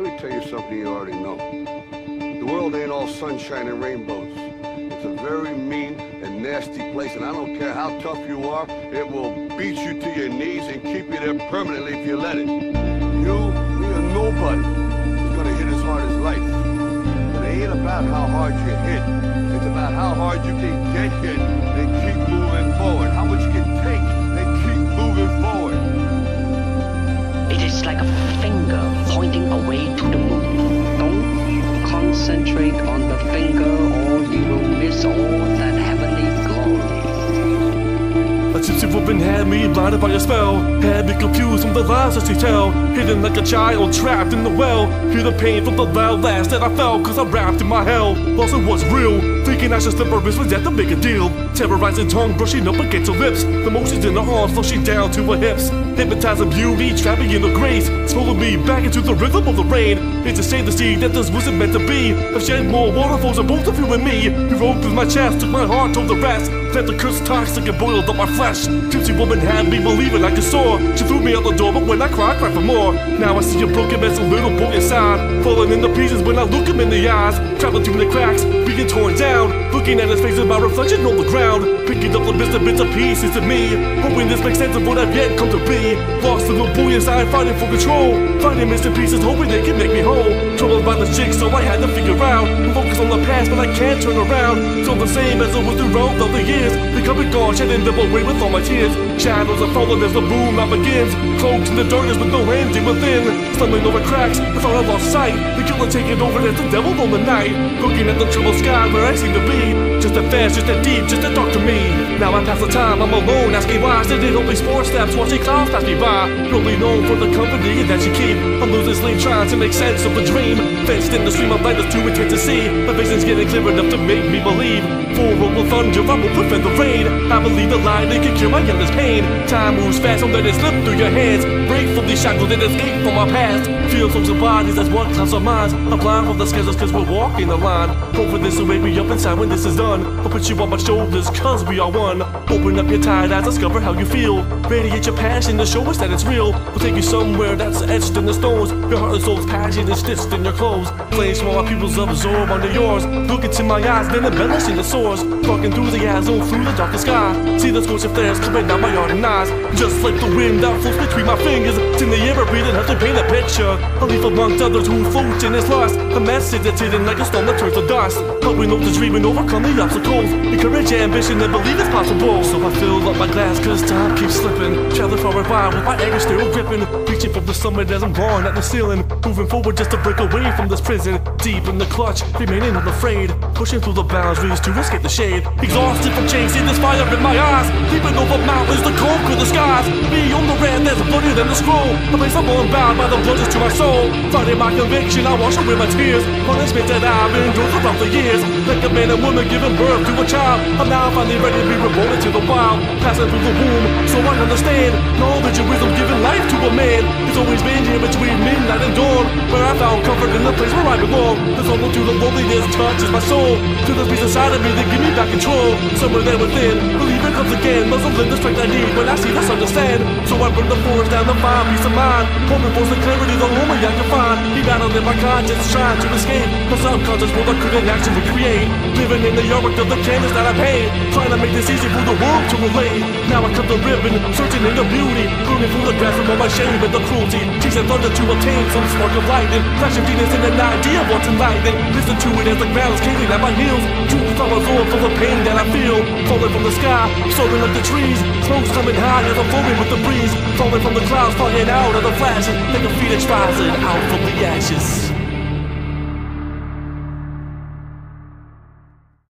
Let me tell you something you already know. The world ain't all sunshine and rainbows. It's a very mean and nasty place, and I don't care how tough you are, it will beat you to your knees and keep you there permanently if you let it. You, me, or nobody is gonna hit as hard as life. But it ain't about how hard you hit. It's about how hard you can get hit and keep moving forward. How much you can take and keep moving forward. It is like a finger pointing away to the moon. Don't concentrate on the finger or you will miss all that heavenly glory. A tipsy woman had me blinded by a spell, had me confused from the lies that she tell, hidden like a child trapped in the well. Hear the pain from the loud laughs that I felt, cause I'm wrapped in my hell, lost in what's real, thinking I should slip her wrist with death to make a deal. Terrorizing tongue brushing up against her lips, the motions in her arms flushing down to her hips. Hypnotizing beauty, trapping in her grace, swallowing me back into the rhythm of the rain. It's a shame to see that this wasn't meant to be. I've shed more waterfalls than both of you and me. You opened my chest, took my heart, told the rest. Let the curse toxic and boiled up my flesh. Gypsy woman had me believing I could soar. She threw me out the door, but when I cried for more. Now I see a broken mess, a little boy inside, falling into pieces when I look him in the eyes. Traveling through the cracks, being torn down, looking at his face in my reflection on the ground. Picking up the bits and pieces of me, hoping this makes sense of what I've yet come to be. Lost little boy inside, fighting for control, finding missing pieces, hoping they can make me whole. Troubled by the jig, so I had to figure out, focus on the past, but I can't turn around. Still the same as it was throughout all the years. They come and gone, shedding them away with all my tears. Shadows are falling as the boom out begins, cloaked in the darkness with no ending within. Stumbling over cracks, I thought I lost sight. The killer taking over as the devil on the night. Looking at the troubled sky where I seem to be, just that fast, just that deep, just that dark to me. Now I pass the time, I'm alone, asking why. Standing only sports snaps, watching clouds pass me by. Only known for the company that you keep. I'm losing sleep, trying to make sense of the dream. Fenced in the stream of light that's too intense to see. My vision's getting clear enough to make me believe. Forward with thunder, I will prevent the rain. I believe the lie that can cure my youngest pain. Time moves fast, don't let it slip through your hands. Break from these shackles and escape from our past. Feel from the bodies as one clouds our minds. I'm blind from the schedules cause we're walking the line. Hope for this will wake me up inside when this is done. I'll put you on my shoulders cause we are one. Open up your tired eyes, discover how you feel. Radiate your passion to show us that it's real. We'll take you somewhere that's etched in the stones. Your heart and soul's passion is stitched in your clothes. Flames from our pupils absorb onto yours. Look into my eyes, then embellishing the source. Dark enthusiasm through the darkest sky. See the scorching flares coming down my ardent eyes. Just like the wind that flows between my fingers. It's in the air I breathe and have to paint a picture. A leaf amongst others who floats in its lust. A message that's hidden like a storm that turns to dust. Helping over the dream and overcome the obstacles. Encourage your ambition and believe it's possible. So I fill up my glass cause time keeps slipping. Traveling far and wide with my anger still gripping. Reaching from the summit as I'm gone at the ceiling. Moving forward just to break away from this prison. Deep in the clutch, remaining unafraid. Pushing through the boundaries to escape the shade. Exhausted from chasing this fire in my eyes. Leaping over mountains, the cold clear the skies. Me on the red, there's bloodier than the scroll. The place I'm unbound by the bludgeons to my soul. Finding my conviction, I wash away my tears. Punishment that I've endured throughout the years. Like a man and woman giving birth to a child, I'm now finally ready to be reborn into the wild. Passing through the womb, so I understand. Knowledge and wisdom giving life to a man. It's always been here between midnight and dawn, where I found comfort in the place where I belong. The solo to the loneliness touches my soul. To the peace inside of me that give me back control. Somewhere there within, believing comes again. Muzzling the strength I need when I see this understand. So I burn the forest down to find peace of mind. Hoping for some clarity the only I can find. Be battling in my conscience, trying to escape the subconscious world I couldn't actually create. Living in the yard of the canvas that I paid, trying to make this easy for the world to relate. Now I cut the ribbon, searching in the beauty, burning through the grass from all my shame and the cruelty. Chasing thunder to attain some spark of lightning, flashing demons in an idea of what's enlightening. Listen to it as the ground is caving at my heels. Truth flowers on from the pain that I feel. Falling from the sky, soaring up the trees. Smoke's coming high as I'm floating with the breeze. Falling from the clouds, flying out of the flashes. Like a phoenix rising out from the ashes.